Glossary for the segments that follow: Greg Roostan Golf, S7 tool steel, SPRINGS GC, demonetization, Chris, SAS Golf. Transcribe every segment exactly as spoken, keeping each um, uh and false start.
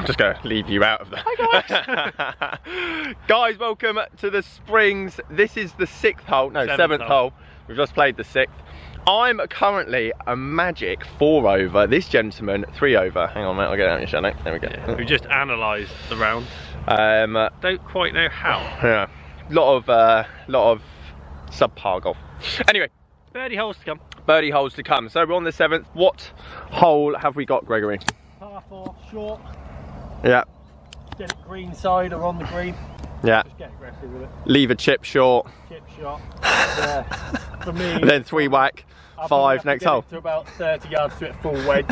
I'm just going to leave you out of that. Hi guys! Guys, welcome to the Springs. This is the sixth hole, no, seventh, seventh hole. hole. We've just played the sixth. I'm currently a magic four over. This gentleman, three over. Hang on, mate, I'll get it out of your shadow. There we go. Yeah, we just analysed the round. Um, uh, Don't quite know how. Yeah. Lot of, uh, lot of subpar golf. Anyway. Birdie holes to come. Birdie holes to come. So we're on the seventh. What hole have we got, Gregory? Par four, short. Yeah. Get it green side or on the green. Yeah. Just get aggressive with it. Leave a chip short. Chip short. Yeah. For me. And then three whack. I'll five next hole. To about thirty yards to it full wedge.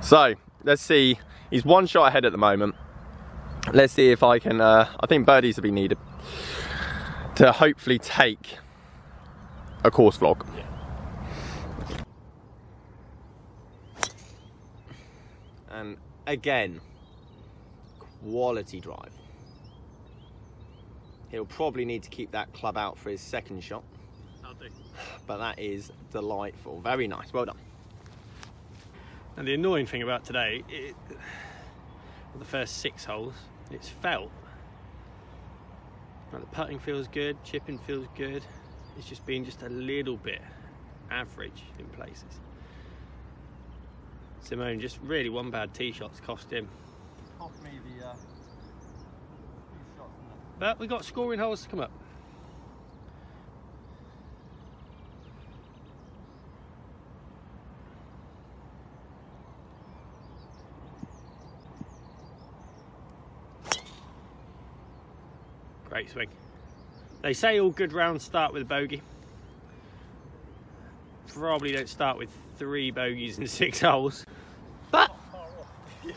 So let's see. He's one shot ahead at the moment. Let's see if I can. Uh, I think birdies will be needed to hopefully take a course vlog. Yeah. And again, quality drive. He'll probably need to keep that club out for his second shot. That'll do. But that is delightful. Very nice. Well done. And the annoying thing about today, it, the first six holes, it's felt. Like the putting feels good, chipping feels good. It's just been just a little bit average in places. Simone, just really one bad tee shot's cost him. Cost me the uh, tee shot. But we've got scoring holes to come up. Great swing. They say all good rounds start with a bogey. Probably don't start with three bogeys in six holes. But yeah.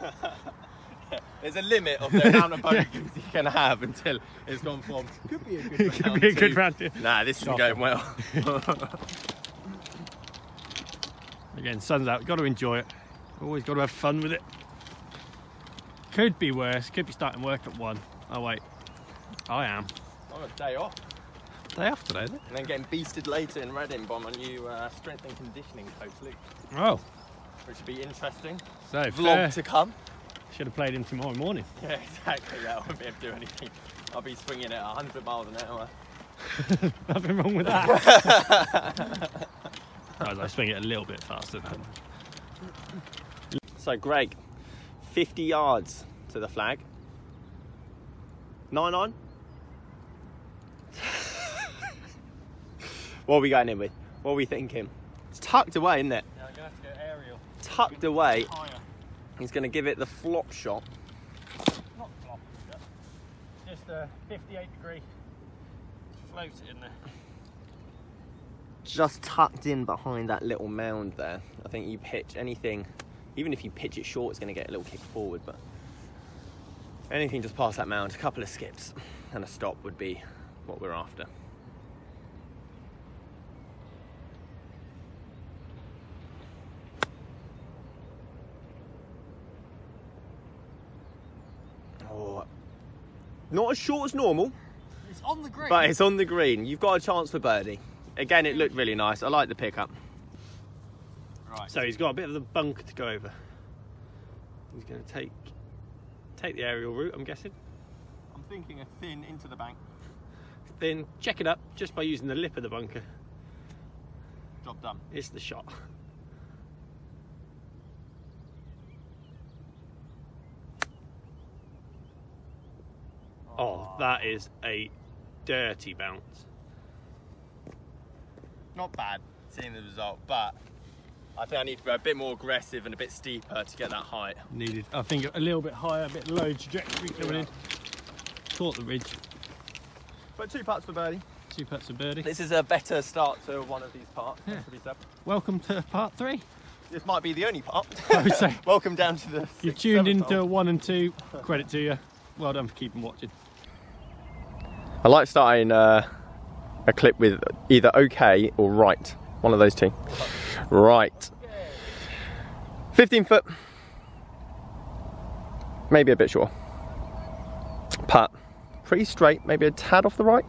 Yeah. There's a limit of the amount of bogeys you can have until it's gone from could be a good round. Could be a good round too. Nah, this isn't going well. Again, sun's out, gotta enjoy it. Always gotta have fun with it. Could be worse, could be starting work at one. Oh wait. I am. I'm a day off. Day off today, isn't it? And then getting beasted later in Reading by my new uh, strength and conditioning coach, Luke. Oh. Which would be interesting. So vlog uh, to come. Should have played him tomorrow morning. Yeah, exactly. Yeah, I won't be able to do anything. I'll be swinging at a hundred miles an hour. Nothing wrong with that. I swing it a little bit faster than that. So Greg, fifty yards to the flag. Nine on. What are we going in with? What are we thinking? It's tucked away, isn't it? Yeah, I'm going to have to go aerial. Tucked away. Higher. He's going to give it the flop shot. Not flop, just a fifty-eight degree. Float it in there. Just tucked in behind that little mound there. I think you pitch anything, even if you pitch it short, it's going to get a little kick forward, but anything just past that mound, a couple of skips and a stop would be what we're after. Not as short as normal. It's on the green. But it's on the green. You've got a chance for birdie. Again, it looked really nice. I like the pickup. Right. So he's got a bit of the bunker to go over. He's going to take take the aerial route, I'm guessing. I'm thinking a thin into the bank. Thin. Check it up just by using the lip of the bunker. Job done. It's the shot. Oh, that is a dirty bounce. Not bad, seeing the result, but I think I need to be a bit more aggressive and a bit steeper to get that height. Needed, I think a little bit higher, a bit low trajectory coming in. Caught the ridge. But two putts for birdie. Two putts for birdie. This is a better start to one of these parts. Yeah. Welcome to part three. This might be the only part. I would say. Welcome down to the sixth, You've tuned into hole. One and two, credit to you. Well done for keeping watching. I like starting uh, a clip with either okay or right. One of those two. Right. fifteen foot. Maybe a bit short. Putt. Pretty straight. Maybe a tad off the right.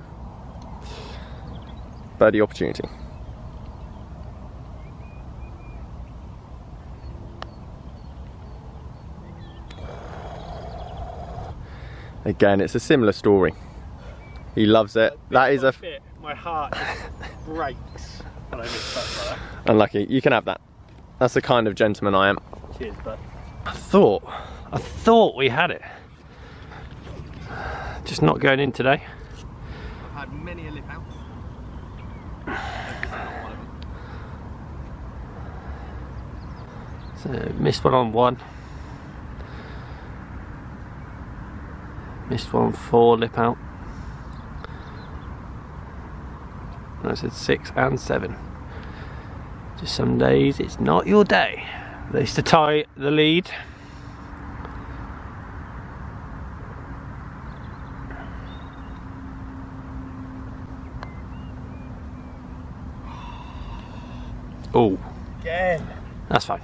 Birdie opportunity. Again, it's a similar story. He loves it. That is a bit. My heart just breaks when I get stuff like that. Unlucky. You can have that. That's the kind of gentleman I am. Cheers, bud. I thought, I thought we had it. Just not going in today. I've had many a lip out. So missed one on one. Missed one on four lip out. And I said six and seven. Just some days it's not your day. They used to tie the lead. Oh. Again. That's fine.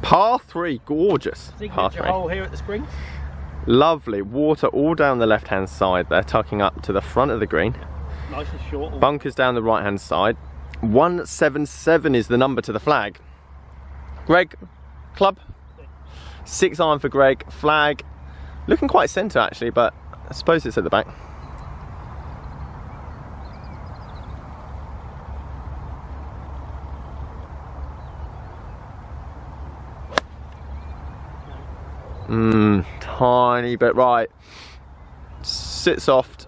Par three, gorgeous. Par three. Hole here at the Springs. Lovely water all down the left-hand side there, tucking up to the front of the green. Nice and short. Bunkers down the right-hand side. one seven seven is the number to the flag. Greg, club. Six iron for Greg. Flag, looking quite centre actually, but I suppose it's at the back. Mmm, tiny bit right. Sit soft,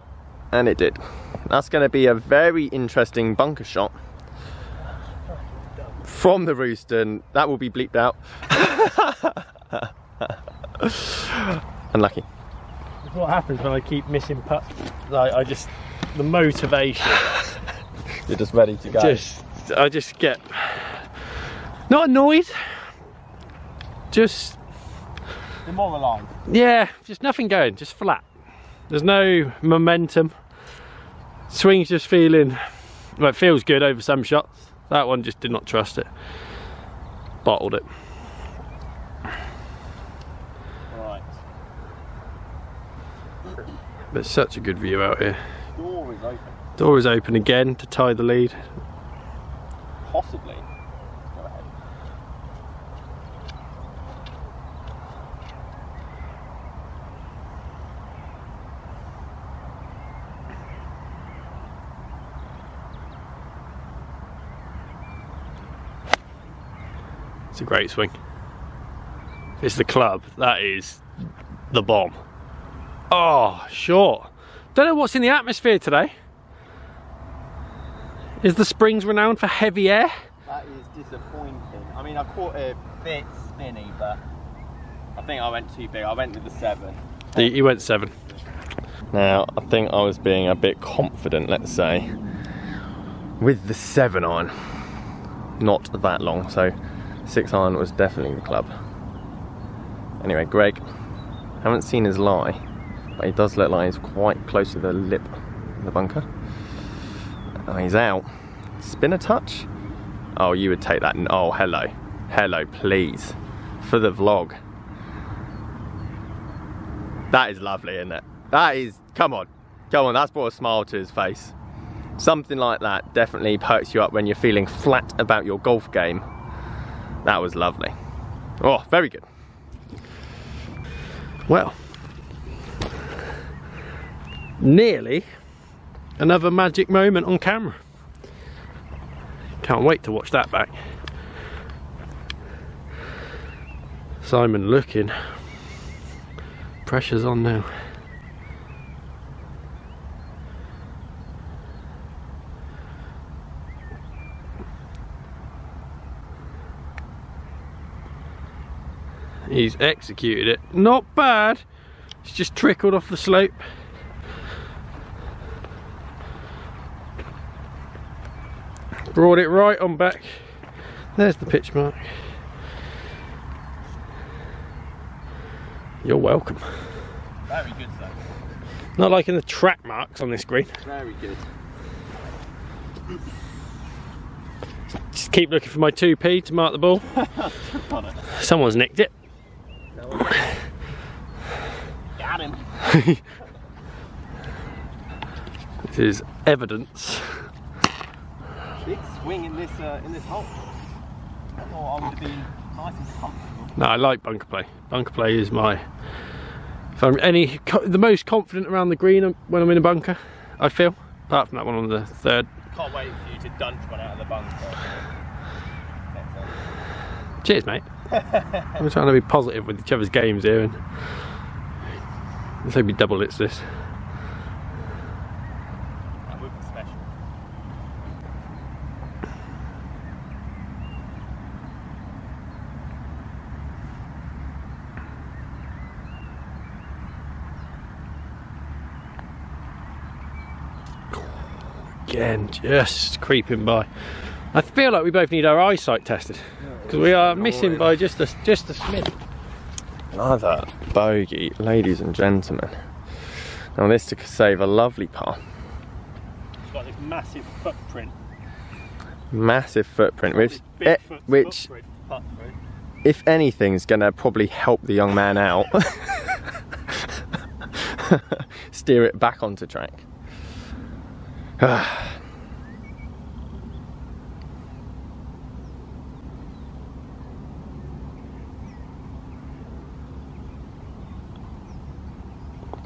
and it did. That's going to be a very interesting bunker shot from the Roostan. That will be bleeped out. Unlucky. What happens when I keep missing putts? Like I just, the motivation. You're just ready to go. Just, I just get not annoyed. Just. Demoralised. Yeah, just nothing going, just flat. There's no momentum. Swing's just feeling, well, it feels good over some shots. That one just did not trust it. Bottled it. Right. But such a good view out here. Door is open. Door is open again to tie the lead. Possibly. It's a great swing. It's the club. That is the bomb. Oh, short. Don't know what's in the atmosphere today. Is the Springs renowned for heavy air? That is disappointing. I mean, I caught it a bit spinny, but I think I went too big. I went with the seven. You, you went seven. Now, I think I was being a bit confident, let's say, with the seven iron. Not that long, so six iron was definitely the club. Anyway, Greg, haven't seen his lie, but he does look like he's quite close to the lip of the bunker. Oh, he's out. Spin a touch. Oh, you would take that. Oh, hello. Hello, please. For the vlog. That is lovely, isn't it? That is, come on. Come on, that's brought a smile to his face. Something like that definitely perks you up when you're feeling flat about your golf game. That was lovely. Oh, very good. Well, nearly another magic moment on camera. Can't wait to watch that back. Simon looking. Pressure's on now. He's executed it. Not bad. It's just trickled off the slope. Brought it right on back. There's the pitch mark. You're welcome. Very good though. Not liking the track marks on this green. Very good. Just keep looking for my two P to mark the ball. Someone's nicked it. Got him. This is evidence. Big swing in this uh, in this hole. I thought I would have been nice and comfortable. No, I like bunker play. Bunker play is my if I'm any the most confident around the green when I'm in a bunker, I feel, apart from that one on the third. Can't wait for you to dunch one out of the bunker. Cheers, mate. I'm trying to be positive with each other's games here, and let's hope he double hits this. That would be special. Again, just creeping by. I feel like we both need our eyesight tested, because we are missing by just a, just a smidge. Another bogey, ladies and gentlemen. Now this to save a lovely par. It's got this massive footprint. Massive footprint, which, it, foot, which footprint, footprint. If anything, is going to probably help the young man out. Steer it back onto track.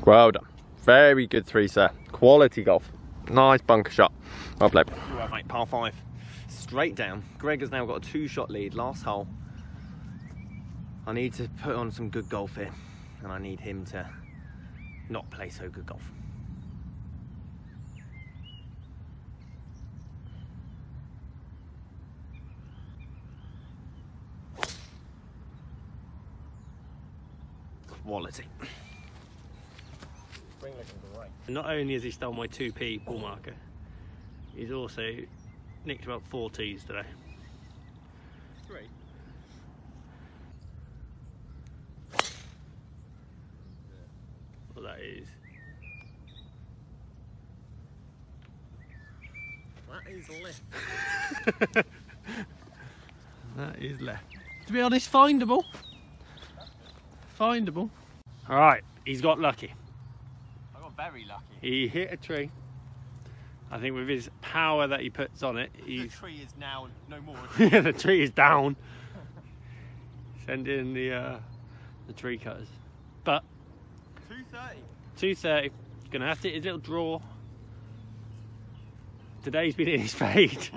Well done. Very good three, sir. Quality golf. Nice bunker shot. Well played. Right, mate, par five. Straight down. Greg has now got a two-shot lead, last hole. I need to put on some good golf here, and I need him to not play so good golf. Quality. Not only has he stole my two P ball marker, he's also nicked about four tees today. Three. Well, that is. That is left. That is left. To be honest, findable. Findable. All right, he's got lucky. Very lucky. He hit a tree. I think with his power that he puts on it, he's... The tree is now no more. Yeah, the tree is down. Send in the uh, the tree cutters. But two thirty. two thirty. He's gonna have to hit his little draw. Today's been in his fade.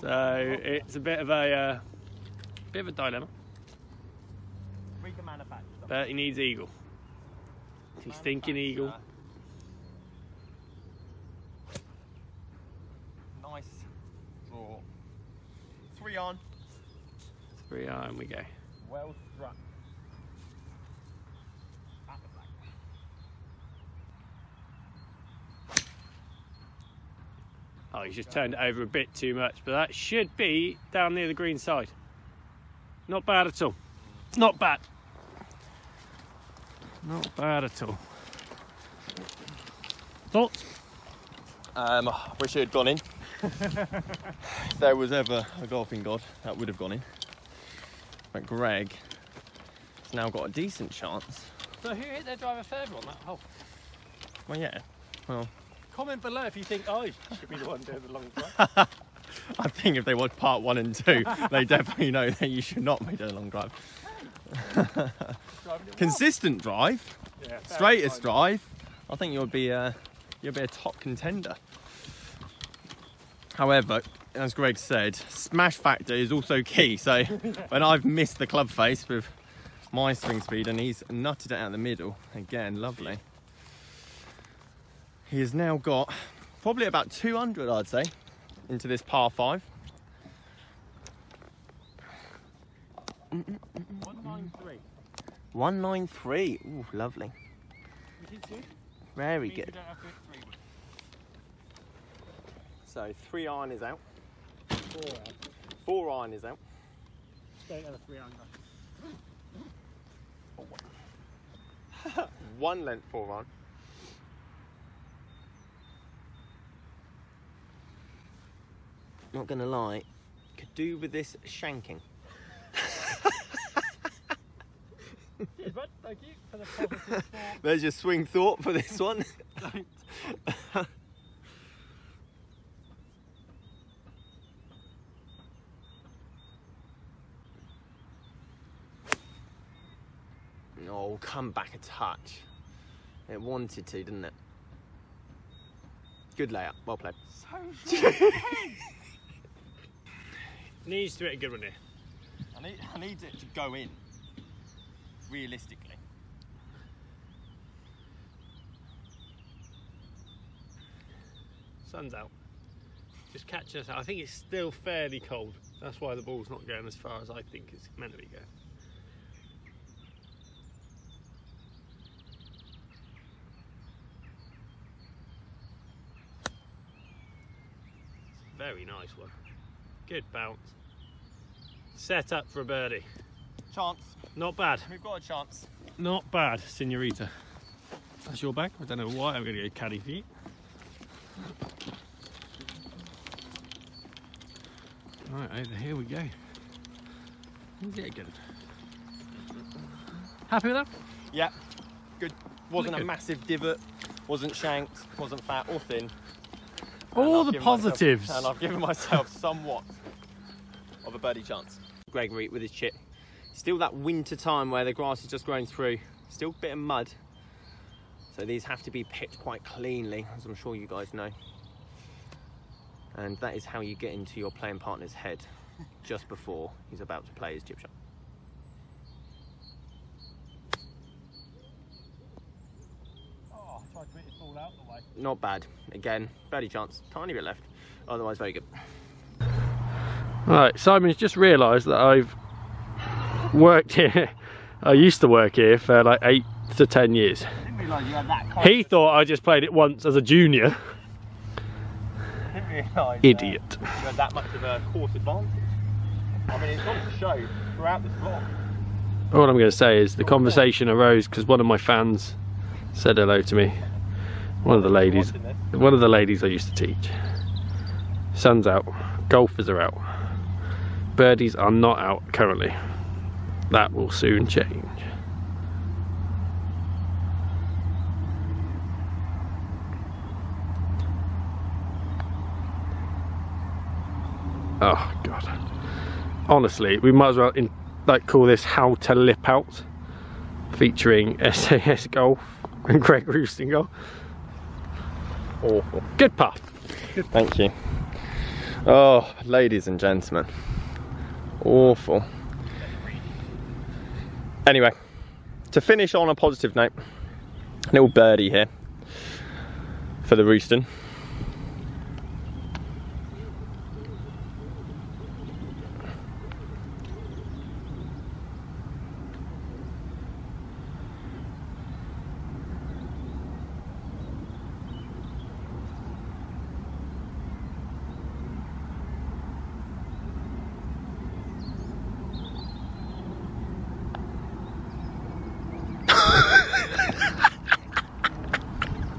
So it's a bit of a uh, bit of a dilemma. We can manufacture. But he needs eagle. He's thinking eagle. Nice draw. Three on. Three on we go. Well struck. At the back. Oh, he's just turned it over a bit too much, but that should be down near the green side. Not bad at all. Not bad. Not bad at all. Thoughts? Um, I wish it had gone in. If there was ever a golfing god, that would have gone in. But Greg has now got a decent chance. So who hit their driver third one that hole? Well, yeah. Well, comment below if you think, oh, you should be the one doing the long drive. I think if they watch part one and two, they definitely know that you should not be doing a long drive. Consistent drive, yeah, straightest drive. I think you'll be a, you'll be a top contender. However, as Greg said, smash factor is also key. So when I've missed the club face with my swing speed and he's nutted it out the middle, again, lovely. He has now got probably about two hundred, I'd say, into this par five. one ninety-three. one ninety-three. Ooh, lovely. You did two? Very good. You don't have to hit three. So three iron is out. Four iron. Four iron is out. Don't have a three iron. Oh, one. One length four iron. Not gonna lie, could do with this shanking. Cheers, bud. Thank you for the positive thought. There's your swing thought for this one. Oh, come back a touch. It wanted to, didn't it? Good layout, well played. So needs to hit a good one here. I need, I need it to go in, realistically. Sun's out. Just catching us out. I think it's still fairly cold. That's why the ball's not going as far as I think it's meant to be going. Very nice one. Good bounce. Set up for a birdie. Chance. Not bad. We've got a chance. Not bad, Senorita. That's your bag. I don't know why I'm going to go caddy for you. Right, over here we go. Is it good? Happy with that? Yeah. Good. Wasn't Look a good. massive divot. Wasn't shanked. Wasn't fat or thin. All the positives. Myself, and I've given myself somewhat of a birdie chance. Greg Roostan with his chip. Still that winter time where the grass is just growing through. Still a bit of mud. So these have to be picked quite cleanly, as I'm sure you guys know. And that is how you get into your playing partner's head just before he's about to play his chip shot. Not bad. Again, birdie chance. Tiny bit left. Otherwise, very good. Alright, Simon's just realised that I've worked here. I used to work here for like eight to ten years. I didn't realise you had that kind. He thought I just played it once as a junior. I didn't realise. Idiot. Uh, you had that much of a course advantage. I mean, it's gone to show throughout this vlog. All I'm going to say is the conversation arose because one of my fans said hello to me. One of the ladies, one of the ladies I used to teach. Sun's out, golfers are out. Birdies are not out currently. That will soon change. Oh God. Honestly, we might as well in, like call this How to Lip Out, featuring S A S Golf and Greg Roostan Golf. Awful. Good putt. Good putt. Thank you. Oh, ladies and gentlemen. Awful. Anyway, to finish on a positive note, a little birdie here for the Roostan.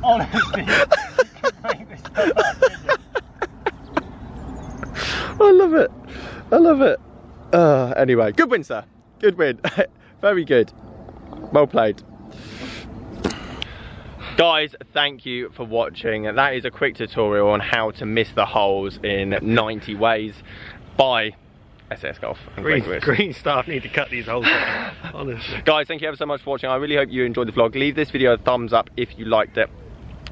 Honestly, you can make this stuff up, can you? I love it. I love it. Uh, anyway, good win, sir. Good win. Very good. Well played. Guys, thank you for watching. That is a quick tutorial on how to miss the holes in ninety ways by S A S Golf. Green, green staff need to cut these holes down, honestly. Guys, thank you ever so much for watching. I really hope you enjoyed the vlog. Leave this video a thumbs up if you liked it.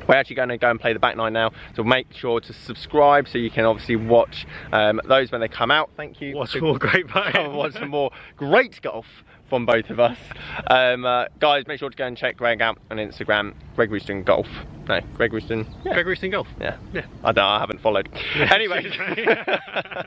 We're actually going to go and play the back nine now, so make sure to subscribe so you can obviously watch um, those when they come out. Thank you. Watch more great Watch some more great golf from both of us. Um, uh, guys, make sure to go and check Greg out on Instagram, Greg Roostan Golf. No, Greg Roostan. Yeah. Greg Roostan Golf. Yeah. yeah. I don't. I haven't followed. Yeah. Anyway.